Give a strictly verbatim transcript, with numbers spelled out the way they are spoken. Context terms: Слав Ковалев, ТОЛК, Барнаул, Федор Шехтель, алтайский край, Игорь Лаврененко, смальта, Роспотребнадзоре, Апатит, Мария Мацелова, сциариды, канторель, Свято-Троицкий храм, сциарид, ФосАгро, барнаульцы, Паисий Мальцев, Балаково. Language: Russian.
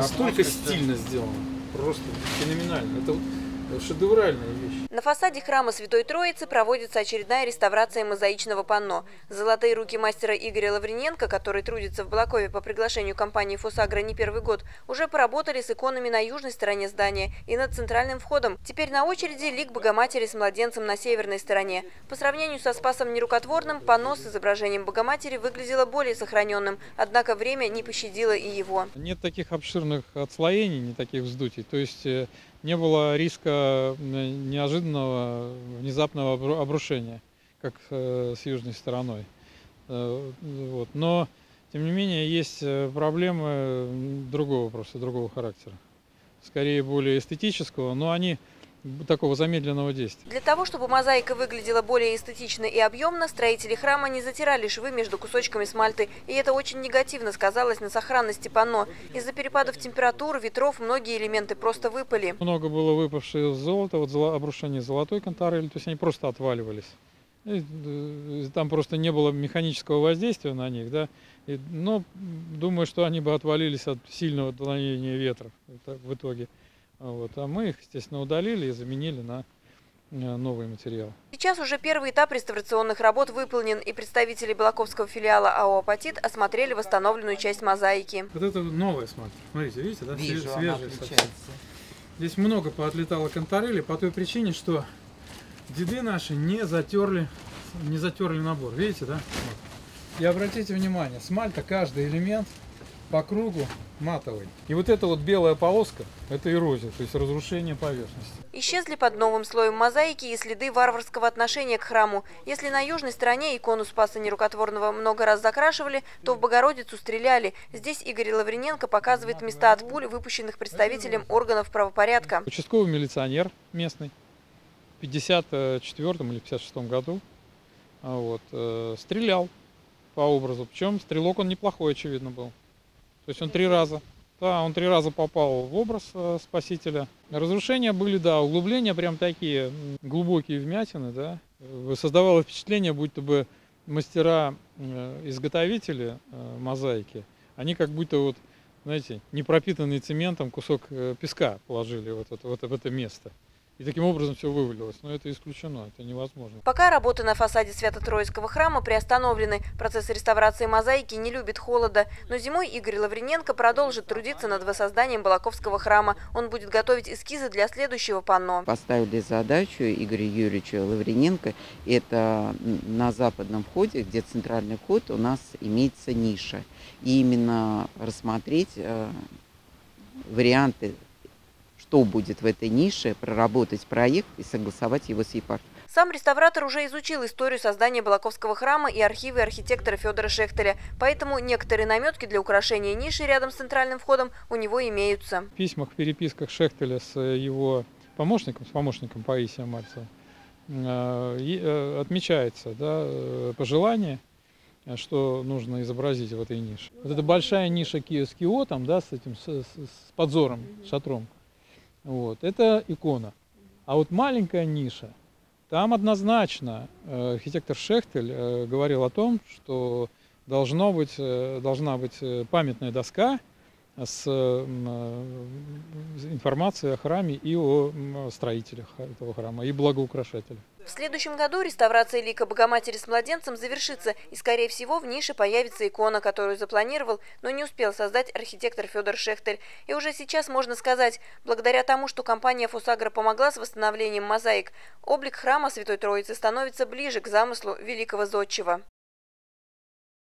настолько стильно сделано, просто феноменально. Это шедевральная вещь. На фасаде храма Святой Троицы проводится очередная реставрация мозаичного панно. Золотые руки мастера Игоря Лаврененко, который трудится в Балакове по приглашению компании ФосАгро не первый год, уже поработали с иконами на южной стороне здания и над центральным входом. Теперь на очереди лик Богоматери с младенцем на северной стороне. По сравнению со Спасом Нерукотворным, панно с изображением Богоматери выглядело более сохраненным, однако время не пощадило и его. Нет таких обширных отслоений, не таких вздутий, то есть не было риска неожиданного, внезапного обрушения, как с южной стороной. Вот. Но, тем не менее, есть проблемы другого вопроса, другого характера, скорее более эстетического, но они такого замедленного действия. Для того, чтобы мозаика выглядела более эстетично и объемно, строители храма не затирали швы между кусочками смальты, и это очень негативно сказалось на сохранности панно. Из-за перепадов температур, ветров многие элементы просто выпали. Много было выпавшего золота, вот обрушение золотой канторели, то есть они просто отваливались. И там просто не было механического воздействия на них, да? И, но думаю, что они бы отвалились от сильного дуновения ветра в итоге. Вот, а мы их, естественно, удалили и заменили на новые материалы. Сейчас уже первый этап реставрационных работ выполнен, и представители Балаковского филиала АО «Апатит» осмотрели восстановленную часть мозаики. Вот это новая, смотрите, видите, да? Вижу, свежая совсем. Здесь много поотлетало канторели по той причине, что деды наши не затерли, не затерли набор, видите, да? Вот. И обратите внимание, смальта, каждый элемент по кругу матовый. И вот эта вот белая полоска – это эрозия, то есть разрушение поверхности. Исчезли под новым слоем мозаики и следы варварского отношения к храму. Если на южной стороне икону Спаса Нерукотворного много раз закрашивали, то в Богородицу стреляли. Здесь Игорь Лаврененко показывает места от пуль, выпущенных представителям органов правопорядка. Участковый милиционер местный в пятьдесят четвёртом или пятьдесят шестом году вот, э, стрелял по образу. Причем стрелок он неплохой, очевидно, был. То есть он три раза, да, он три раза попал в образ Спасителя. Разрушения были, да, углубления прям такие глубокие вмятины, да. Создавало впечатление, будто бы мастера-изготовители мозаики, они как будто вот, знаете, не пропитанный цементом кусок песка положили вот, вот, вот в это место. И таким образом все вывалилось. Но это исключено, это невозможно. Пока работы на фасаде Свято-Троицкого храма приостановлены. Процесс реставрации мозаики не любит холода. Но зимой Игорь Лаврененко продолжит трудиться над воссозданием Балаковского храма. Он будет готовить эскизы для следующего панно. Поставили задачу Игоря Юрьевича Лаврененко. Это на западном входе, где центральный вход, у нас имеется ниша. И именно рассмотреть варианты, что будет в этой нише, проработать проект и согласовать его с епархией. Сам реставратор уже изучил историю создания Балаковского храма и архивы архитектора Федора Шехтеля, поэтому некоторые наметки для украшения ниши рядом с центральным входом у него имеются. В письмах, в переписках Шехтеля с его помощником, с помощником Паисием Мальцевым, отмечается, да, пожелание, что нужно изобразить в этой нише. Вот это большая ниша с киотом, да, с этим, с, с подзором, шатром. Вот, это икона. А вот маленькая ниша, там однозначно архитектор Шехтель говорил о том, что должно быть, должна быть памятная доска с информацией о храме и о строителях этого храма, и благоукрашателях. В следующем году реставрация лика Богоматери с младенцем завершится, и, скорее всего, в нише появится икона, которую запланировал, но не успел создать архитектор Федор Шехтель. И уже сейчас можно сказать, благодаря тому, что компания ФосАгро помогла с восстановлением мозаик, облик храма Святой Троицы становится ближе к замыслу великого зодчего.